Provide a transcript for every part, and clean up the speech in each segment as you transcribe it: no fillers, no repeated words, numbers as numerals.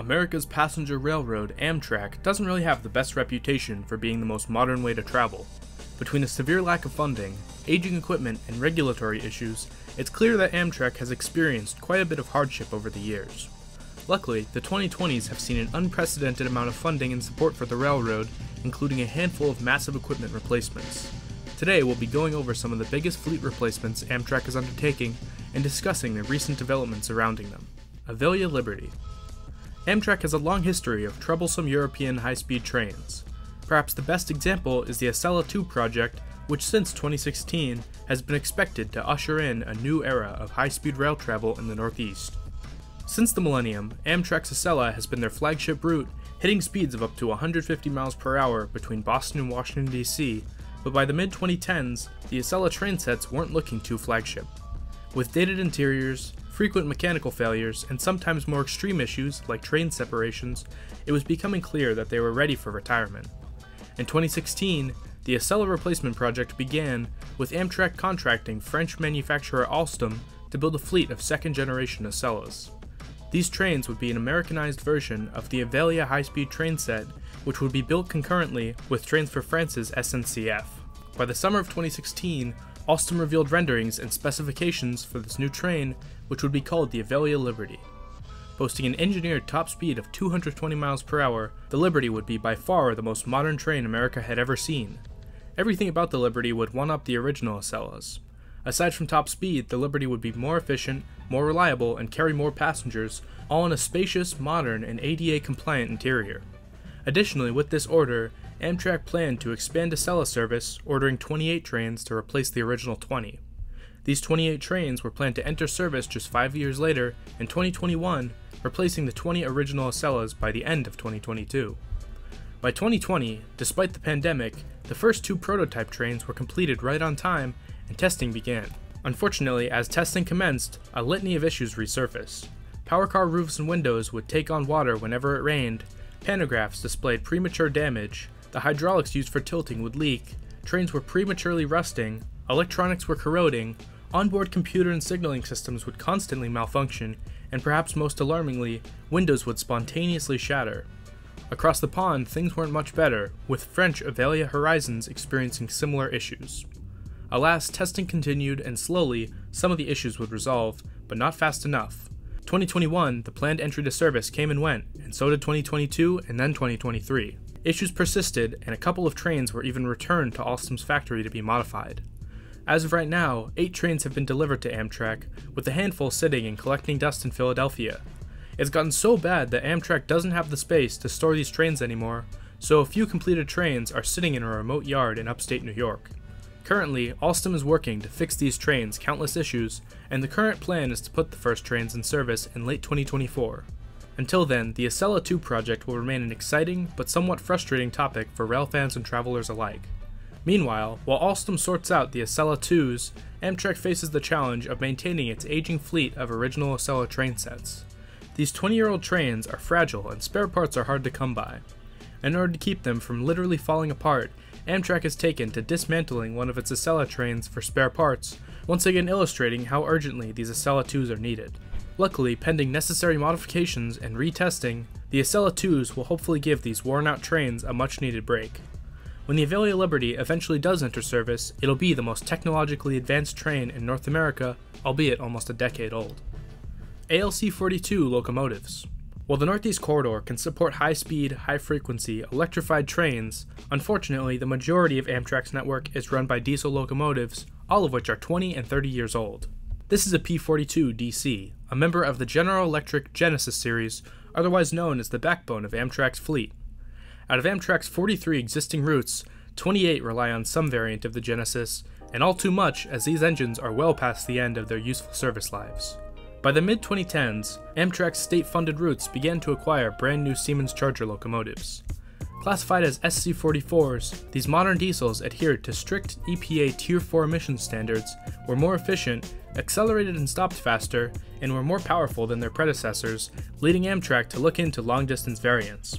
America's passenger railroad, Amtrak, doesn't really have the best reputation for being the most modern way to travel. Between a severe lack of funding, aging equipment, and regulatory issues, it's clear that Amtrak has experienced quite a bit of hardship over the years. Luckily, the 2020s have seen an unprecedented amount of funding and support for the railroad, including a handful of massive equipment replacements. Today, we'll be going over some of the biggest fleet replacements Amtrak is undertaking and discussing the recent developments surrounding them. Avelia Liberty. Amtrak has a long history of troublesome European high-speed trains. Perhaps the best example is the Acela 2 project, which since 2016 has been expected to usher in a new era of high-speed rail travel in the Northeast. Since the millennium, Amtrak's Acela has been their flagship route, hitting speeds of up to 150 miles per hour between Boston and Washington, D.C., but by the mid-2010s, the Acela train sets weren't looking too flagship. With dated interiors, frequent mechanical failures, and sometimes more extreme issues like train separations, it was becoming clear that they were ready for retirement. In 2016, the Acela replacement project began, with Amtrak contracting French manufacturer Alstom to build a fleet of second-generation Acelas. These trains would be an Americanized version of the Avelia high-speed train set, which would be built concurrently with trains for France's SNCF. By the summer of 2016, Alstom revealed renderings and specifications for this new train, which would be called the Avelia Liberty. Boasting an engineered top speed of 220 miles per hour, the Liberty would be by far the most modern train America had ever seen. Everything about the Liberty would one-up the original Acelas. Aside from top speed, the Liberty would be more efficient, more reliable, and carry more passengers, all in a spacious, modern, and ADA-compliant interior. Additionally, with this order, Amtrak planned to expand Acela service, ordering 28 trains to replace the original 20. These 28 trains were planned to enter service just 5 years later, in 2021, replacing the 20 original Acelas by the end of 2022. By 2020, despite the pandemic, the first two prototype trains were completed right on time, and testing began. Unfortunately, as testing commenced, a litany of issues resurfaced. Power car roofs and windows would take on water whenever it rained, pantographs displayed premature damage, the hydraulics used for tilting would leak, trains were prematurely rusting, electronics were corroding, onboard computer and signaling systems would constantly malfunction, and perhaps most alarmingly, windows would spontaneously shatter. Across the pond, things weren't much better, with French Avelia Horizons experiencing similar issues. Alas, testing continued, and slowly, some of the issues would resolve, but not fast enough. 2021, the planned entry to service came and went, and so did 2022 and then 2023. Issues persisted, and a couple of trains were even returned to Alstom's factory to be modified. As of right now, 8 trains have been delivered to Amtrak, with a handful sitting and collecting dust in Philadelphia. It's gotten so bad that Amtrak doesn't have the space to store these trains anymore, so a few completed trains are sitting in a remote yard in upstate New York. Currently, Alstom is working to fix these trains' countless issues, and the current plan is to put the first trains in service in late 2024. Until then, the Acela 2 project will remain an exciting but somewhat frustrating topic for rail fans and travelers alike. Meanwhile, while Alstom sorts out the Acela 2s, Amtrak faces the challenge of maintaining its aging fleet of original Acela train sets. These 20-year-old trains are fragile and spare parts are hard to come by. In order to keep them from literally falling apart, Amtrak has taken to dismantling one of its Acela trains for spare parts, once again illustrating how urgently these Acela 2s are needed. Luckily, pending necessary modifications and retesting, the Acela 2s will hopefully give these worn-out trains a much-needed break. When the Avelia Liberty eventually does enter service, it'll be the most technologically advanced train in North America, albeit almost a decade old. ALC-42 locomotives. While the Northeast Corridor can support high-speed, high-frequency, electrified trains, unfortunately the majority of Amtrak's network is run by diesel locomotives, all of which are 20 and 30 years old. This is a P42 DC, a member of the General Electric Genesis series, otherwise known as the backbone of Amtrak's fleet. Out of Amtrak's 43 existing routes, 28 rely on some variant of the Genesis, and all too much as these engines are well past the end of their useful service lives. By the mid-2010s, Amtrak's state-funded routes began to acquire brand new Siemens Charger locomotives. Classified as SC44s, these modern diesels adhered to strict EPA Tier 4 emission standards, were more efficient, accelerated and stopped faster, and were more powerful than their predecessors, leading Amtrak to look into long-distance variants.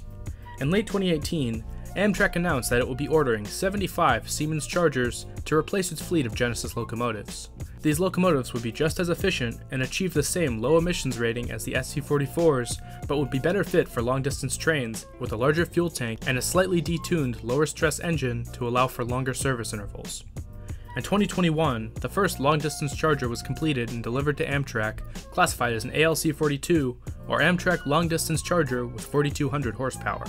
In late 2018, Amtrak announced that it will be ordering 75 Siemens Chargers to replace its fleet of Genesis locomotives. These locomotives would be just as efficient and achieve the same low emissions rating as the SC44s, but would be better fit for long-distance trains with a larger fuel tank and a slightly detuned lower-stress engine to allow for longer service intervals. In 2021, the first long-distance charger was completed and delivered to Amtrak, classified as an ALC-42 or Amtrak Long-Distance Charger with 4,200 horsepower.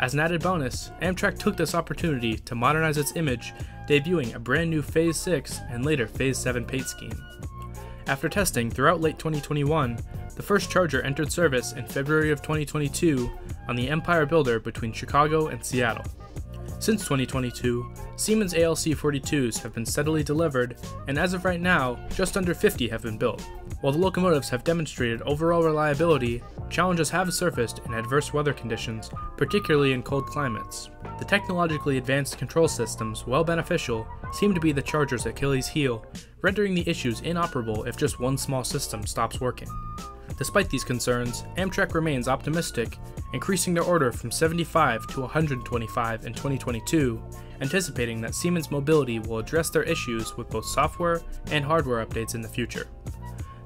As an added bonus, Amtrak took this opportunity to modernize its image, debuting a brand new Phase 6 and later Phase 7 paint scheme. After testing throughout late 2021, the first charger entered service in February of 2022 on the Empire Builder between Chicago and Seattle. Since 2022, Siemens ALC-42s have been steadily delivered, and as of right now, just under 50 have been built. While the locomotives have demonstrated overall reliability, challenges have surfaced in adverse weather conditions, particularly in cold climates. The technologically advanced control systems, while beneficial, seem to be the Charger's Achilles heel, rendering the issues inoperable if just one small system stops working. Despite these concerns, Amtrak remains optimistic, increasing their order from 75 to 125 in 2022, anticipating that Siemens Mobility will address their issues with both software and hardware updates in the future.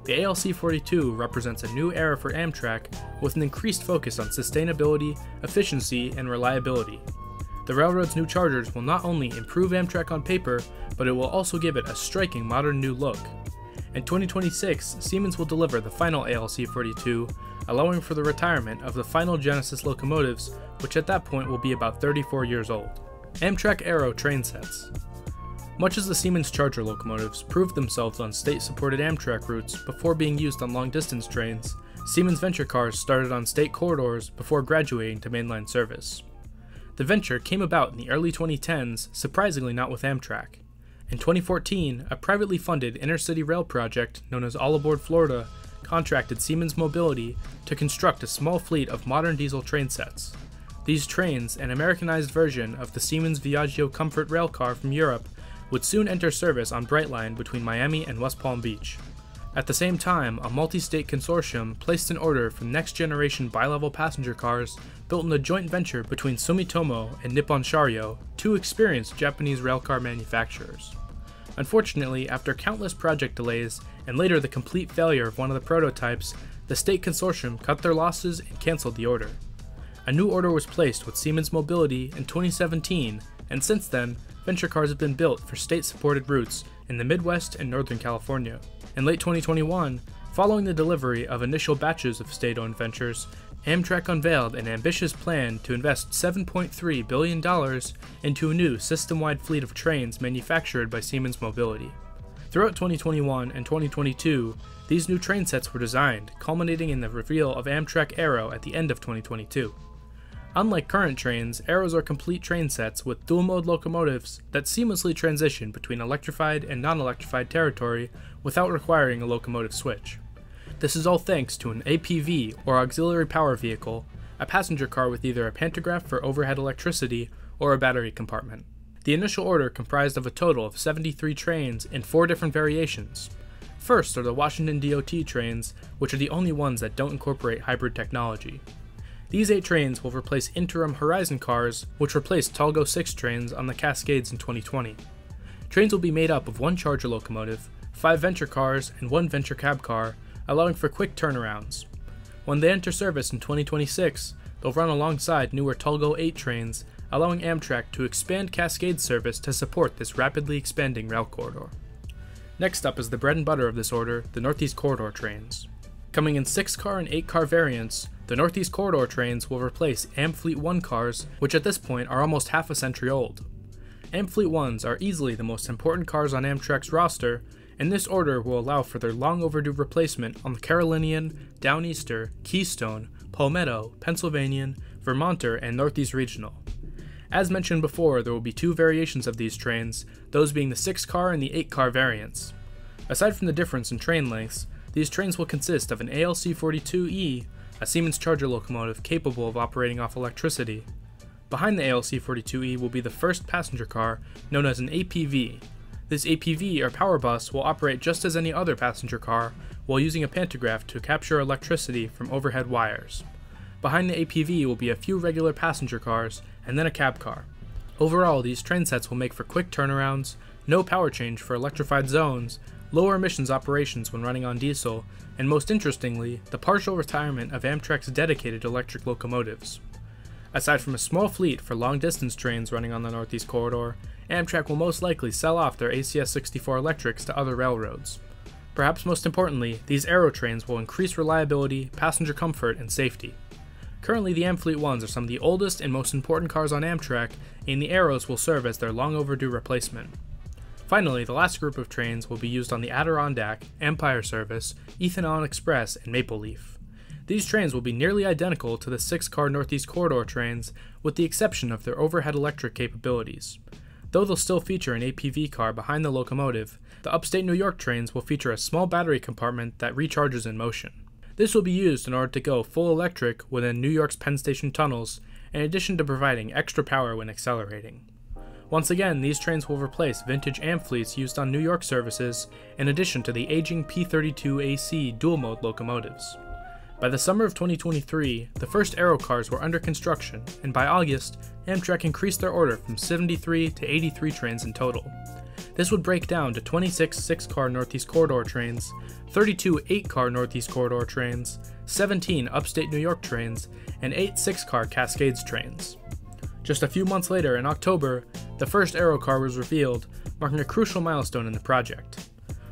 The ALC-42 represents a new era for Amtrak with an increased focus on sustainability, efficiency, and reliability. The railroad's new chargers will not only improve Amtrak on paper, but it will also give it a striking modern new look. In 2026, Siemens will deliver the final ALC-42, allowing for the retirement of the final Genesis locomotives, which at that point will be about 34 years old. Amtrak Airo train sets. Much as the Siemens Charger locomotives proved themselves on state-supported Amtrak routes before being used on long-distance trains, Siemens Venture cars started on state corridors before graduating to mainline service. The Venture came about in the early 2010s, surprisingly not with Amtrak. In 2014, a privately funded inner-city rail project known as All Aboard Florida contracted Siemens Mobility to construct a small fleet of modern diesel train sets. These trains, an Americanized version of the Siemens Viaggio Comfort railcar from Europe, would soon enter service on Brightline between Miami and West Palm Beach. At the same time, a multi-state consortium placed an order for next-generation bi-level passenger cars built in a joint venture between Sumitomo and Nippon Sharyo, two experienced Japanese railcar manufacturers. Unfortunately, after countless project delays and later the complete failure of one of the prototypes, the state consortium cut their losses and canceled the order. A new order was placed with Siemens Mobility in 2017, and since then, Venture cars have been built for state-supported routes in the Midwest and Northern California. In late 2021, following the delivery of initial batches of state-owned ventures, Amtrak unveiled an ambitious plan to invest $7.3 billion into a new system-wide fleet of trains manufactured by Siemens Mobility. Throughout 2021 and 2022, these new train sets were designed, culminating in the reveal of Amtrak Airo at the end of 2022. Unlike current trains, Airos are complete train sets with dual-mode locomotives that seamlessly transition between electrified and non-electrified territory without requiring a locomotive switch. This is all thanks to an APV, or auxiliary power vehicle, a passenger car with either a pantograph for overhead electricity or a battery compartment. The initial order comprised of a total of 73 trains in 4 different variations. First are the Washington DOT trains, which are the only ones that don't incorporate hybrid technology. These 8 trains will replace interim Horizon cars, which replaced Talgo 6 trains on the Cascades in 2020. Trains will be made up of 1 charger locomotive, 5 Venture cars, and 1 Venture cab car, allowing for quick turnarounds. When they enter service in 2026, they'll run alongside newer Talgo 8 trains, allowing Amtrak to expand Cascade service to support this rapidly expanding rail corridor. Next up is the bread and butter of this order, the Northeast Corridor trains. Coming in 6-car and 8-car variants, the Northeast Corridor trains will replace Amfleet One cars, which at this point are almost half a century old. Amfleet Ones are easily the most important cars on Amtrak's roster, and this order will allow for their long overdue replacement on the Carolinian, Downeaster, Keystone, Palmetto, Pennsylvanian, Vermonter, and Northeast Regional. As mentioned before, there will be 2 variations of these trains, those being the 6-car and the 8-car variants. Aside from the difference in train lengths, these trains will consist of an ALC-42E, a Siemens Charger locomotive capable of operating off electricity. Behind the ALC-42E will be the first passenger car, known as an APV. This APV or power bus will operate just as any other passenger car, while using a pantograph to capture electricity from overhead wires. Behind the APV will be a few regular passenger cars, and then a cab car. Overall, these train sets will make for quick turnarounds, no power change for electrified zones, lower emissions operations when running on diesel, and most interestingly, the partial retirement of Amtrak's dedicated electric locomotives. Aside from a small fleet for long-distance trains running on the Northeast Corridor, Amtrak will most likely sell off their ACS-64 electrics to other railroads. Perhaps most importantly, these Airo trains will increase reliability, passenger comfort, and safety. Currently, the Amfleet Ones are some of the oldest and most important cars on Amtrak, and the Airos will serve as their long-overdue replacement. Finally, the last group of trains will be used on the Adirondack, Empire Service, Ethanon Express, and Maple Leaf. These trains will be nearly identical to the 6-car Northeast Corridor trains, with the exception of their overhead electric capabilities. Though they'll still feature an APV car behind the locomotive, the upstate New York trains will feature a small battery compartment that recharges in motion. This will be used in order to go full electric within New York's Penn Station tunnels, in addition to providing extra power when accelerating. Once again, these trains will replace vintage Amfleets used on New York services, in addition to the aging P42 AC dual-mode locomotives. By the summer of 2023, the first Airo cars were under construction, and by August, Amtrak increased their order from 73 to 83 trains in total. This would break down to 26 6-car Northeast Corridor trains, 32 8-car Northeast Corridor trains, 17 upstate New York trains, and 8 6-car Cascades trains. Just a few months later, in October, the first Airo car was revealed, marking a crucial milestone in the project.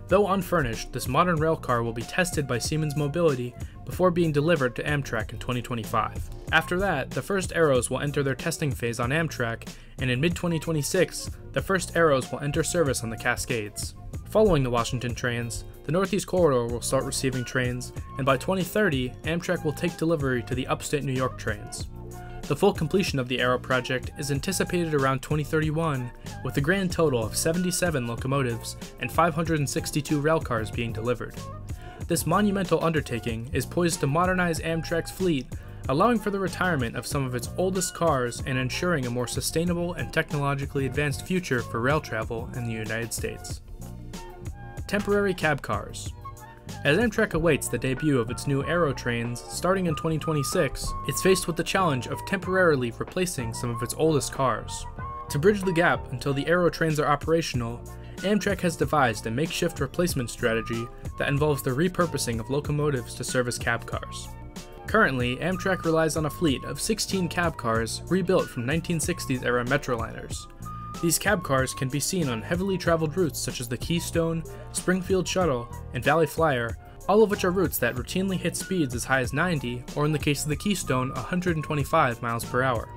Though unfurnished, this modern railcar will be tested by Siemens Mobility before being delivered to Amtrak in 2025. After that, the first Airos will enter their testing phase on Amtrak, and in mid-2026, the first Airos will enter service on the Cascades. Following the Washington trains, the Northeast Corridor will start receiving trains, and by 2030, Amtrak will take delivery to the upstate New York trains. The full completion of the Airo project is anticipated around 2031, with a grand total of 77 locomotives and 562 railcars being delivered. This monumental undertaking is poised to modernize Amtrak's fleet, allowing for the retirement of some of its oldest cars and ensuring a more sustainable and technologically advanced future for rail travel in the United States. Temporary cab cars. As Amtrak awaits the debut of its new Airo trains starting in 2026, it's faced with the challenge of temporarily replacing some of its oldest cars. To bridge the gap until the Airo trains are operational, Amtrak has devised a makeshift replacement strategy that involves the repurposing of locomotives to serve as cab cars. Currently, Amtrak relies on a fleet of 16 cab cars rebuilt from 1960s-era Metroliners. These cab cars can be seen on heavily traveled routes such as the Keystone, Springfield Shuttle, and Valley Flyer, all of which are routes that routinely hit speeds as high as 90, or in the case of the Keystone, 125 miles per hour.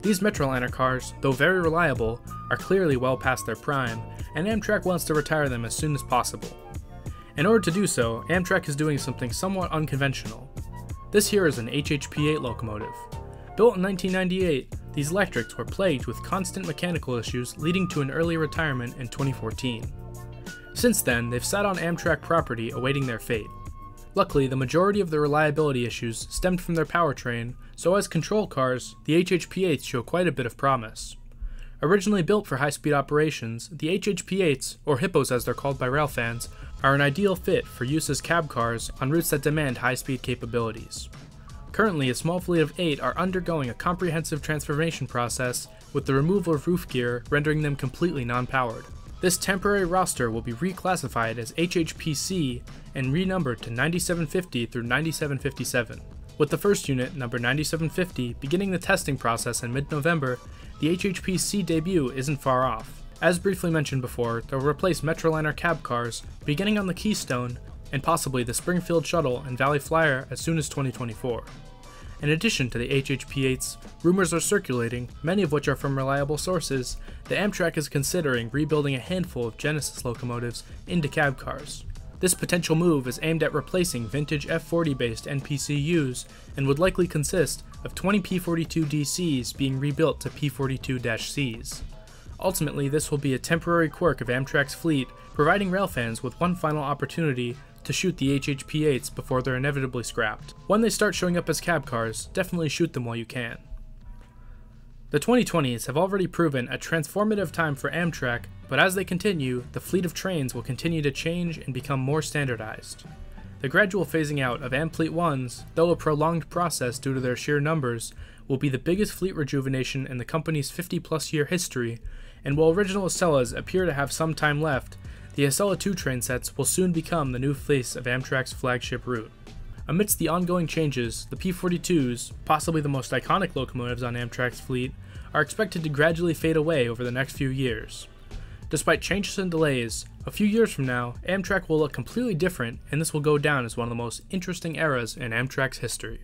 These Metroliner cars, though very reliable, are clearly well past their prime, and Amtrak wants to retire them as soon as possible. In order to do so, Amtrak is doing something somewhat unconventional. This here is an HHP-8 locomotive. Built in 1998, these electrics were plagued with constant mechanical issues, leading to an early retirement in 2014. Since then, they've sat on Amtrak property awaiting their fate. Luckily, the majority of the reliability issues stemmed from their powertrain, so as control cars, the HHP-8s show quite a bit of promise. Originally built for high-speed operations, the HHP-8s, or Hippos as they're called by rail fans, are an ideal fit for use as cab cars on routes that demand high-speed capabilities. Currently, a small fleet of 8 are undergoing a comprehensive transformation process, with the removal of roof gear rendering them completely non-powered. This temporary roster will be reclassified as HHP-C and renumbered to 9750 through 9757. With the first unit, number 9750, beginning the testing process in mid-November, the HHP-C debut isn't far off. As briefly mentioned before, they'll replace Metroliner cab cars, beginning on the Keystone, and possibly the Springfield Shuttle and Valley Flyer as soon as 2024. In addition to the HHP-8s, rumors are circulating, many of which are from reliable sources, that Amtrak is considering rebuilding a handful of Genesis locomotives into cab cars. This potential move is aimed at replacing vintage F40-based NPCUs and would likely consist of 20 P42 DCs being rebuilt to P42-Cs. Ultimately, this will be a temporary quirk of Amtrak's fleet, providing rail fans with one final opportunity to shoot the HHP-8s before they're inevitably scrapped. When they start showing up as cab cars, definitely shoot them while you can. The 2020s have already proven a transformative time for Amtrak, but as they continue, the fleet of trains will continue to change and become more standardized. The gradual phasing out of Amfleet Ones, though a prolonged process due to their sheer numbers, will be the biggest fleet rejuvenation in the company's 50-plus year history, and while original Acelas appear to have some time left, the Acela 2 train sets will soon become the new face of Amtrak's flagship route. Amidst the ongoing changes, the P42s, possibly the most iconic locomotives on Amtrak's fleet, are expected to gradually fade away over the next few years. Despite changes and delays, a few years from now, Amtrak will look completely different, and this will go down as one of the most interesting eras in Amtrak's history.